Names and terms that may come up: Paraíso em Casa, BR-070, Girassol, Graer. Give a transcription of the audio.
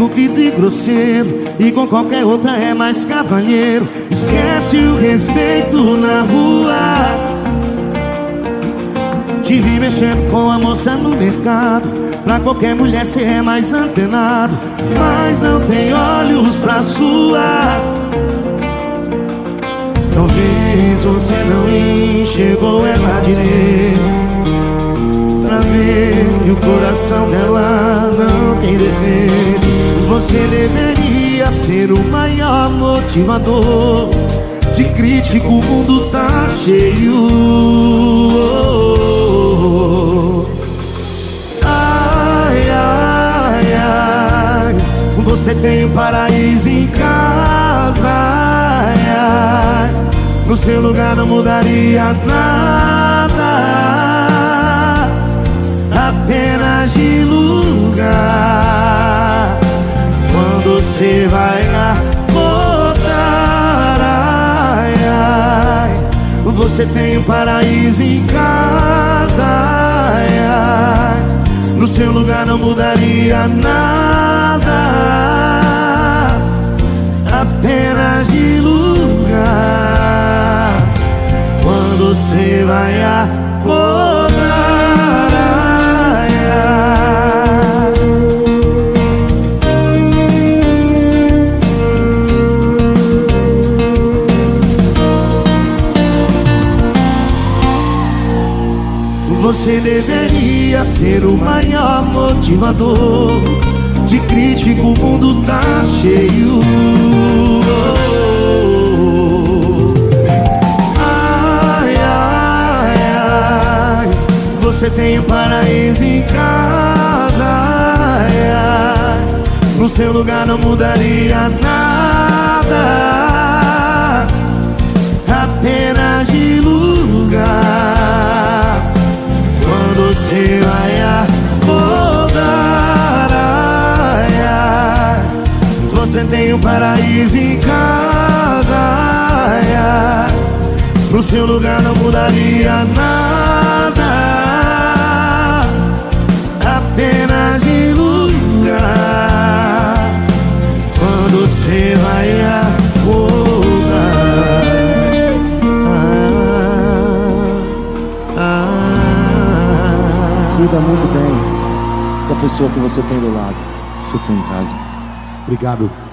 estúpido e grosseiro, e com qualquer outra é mais cavalheiro. Esquece o respeito na rua. Te vi mexendo com a moça no mercado. Pra qualquer mulher cê é mais antenado, mas não tem olhos pra sua. Talvez você não enxergou ela direito, pra ver que o coração dela não tem defeito. Você deveria ser o maior motivador, de crítico o mundo tá cheio. Você tem um paraíso em casa, ai, ai. No seu lugar não mudaria nada, apenas de lugar. Quando você vai acordar, ai, ai. Você tem um paraíso em casa, ai, ai. No seu lugar não mudaria nada, apenas de lugar. Quando você vai acordar, ai, ai. Você deveria ser o maior motivador, de crítico o mundo tá cheio. Ai, ai, ai. Você tem um paraíso em casa, ai, ai. No seu lugar não mudaria nada, apenas de lugar. Quando você vai acordar, você tem um paraíso em casa, no seu lugar não mudaria nada, apenas de lugar. Quando você vai acordar, cuida muito bem da pessoa que você tem do lado, que você tem em casa. Obrigado.